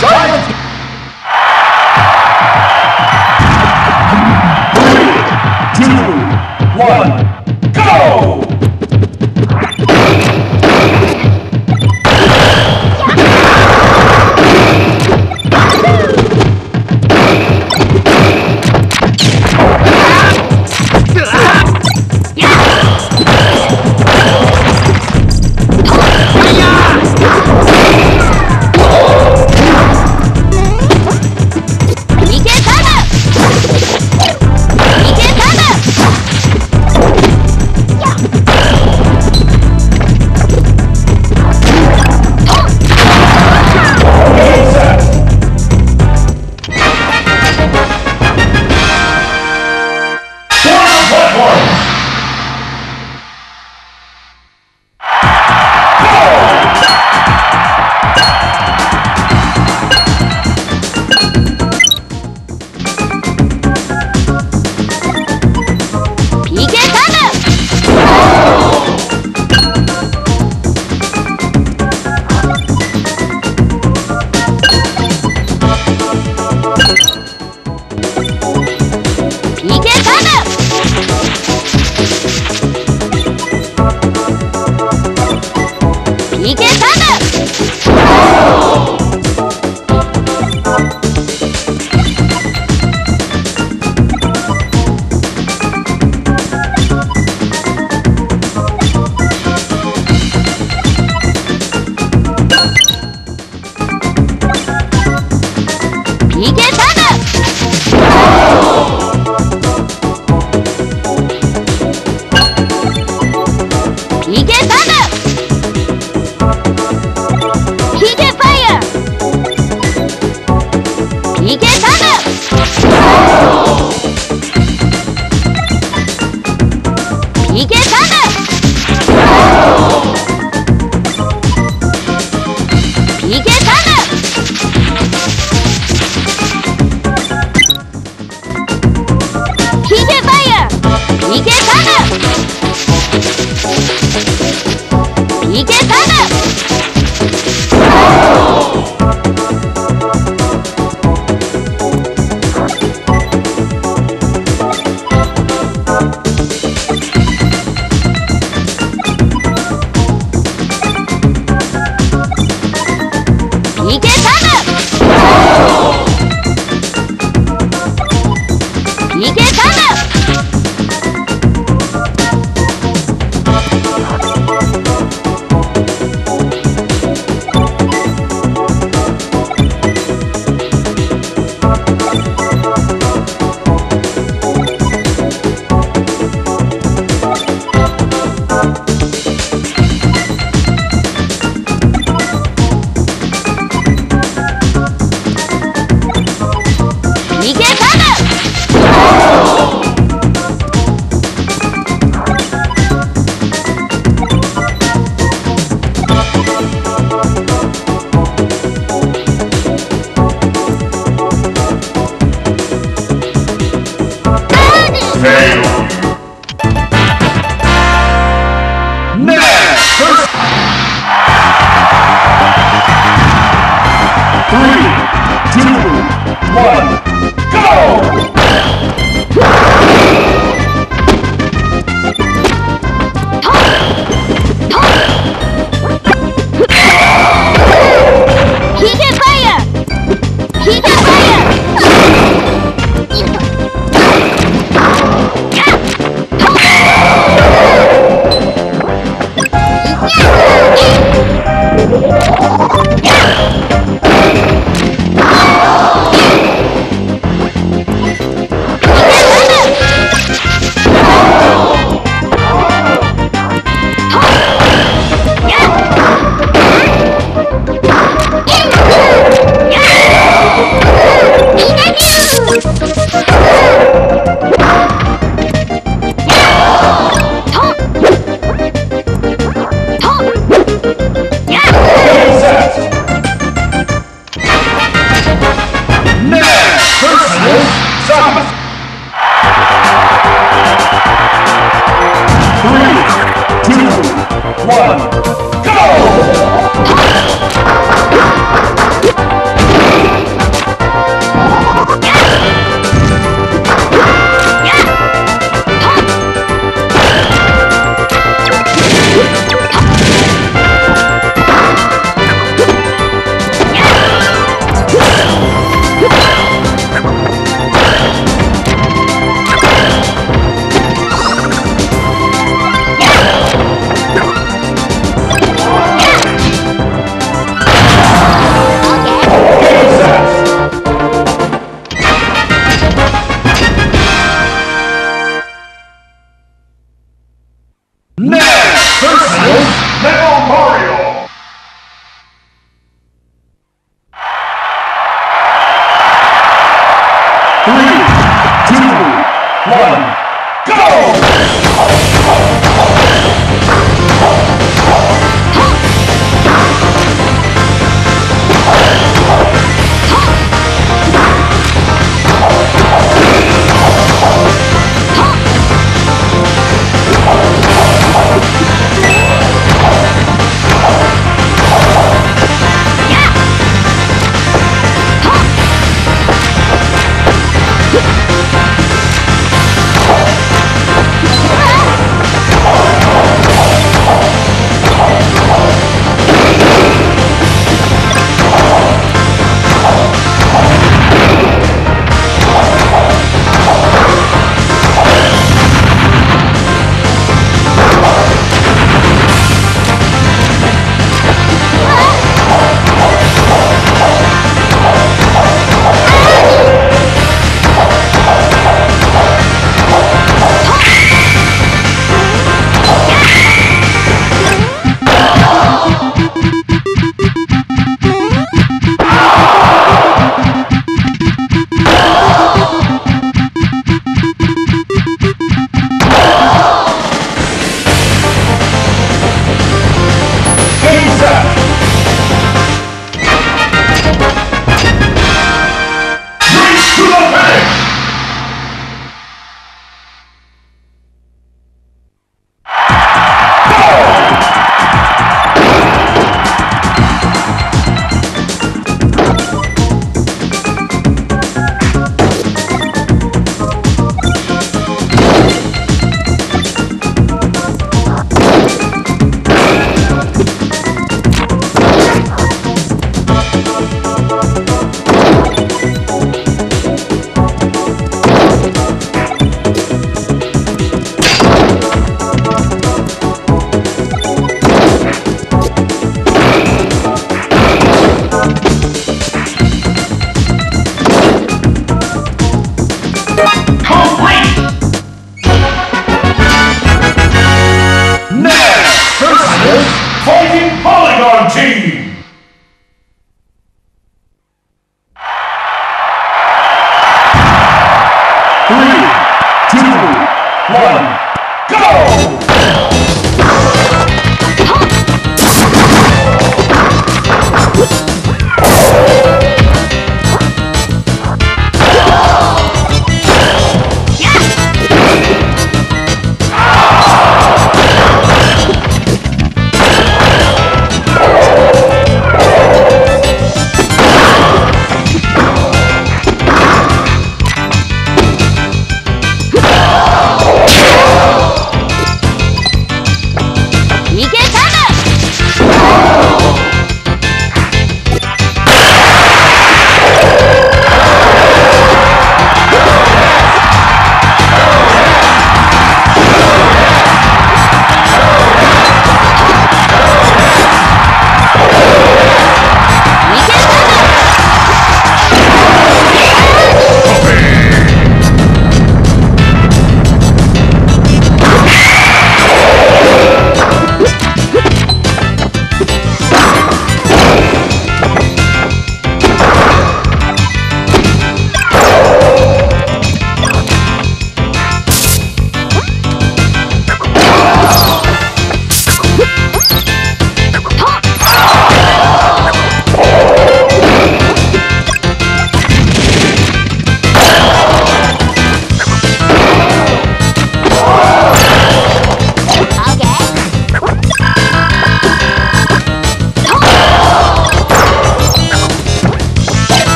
Giants!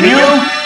video?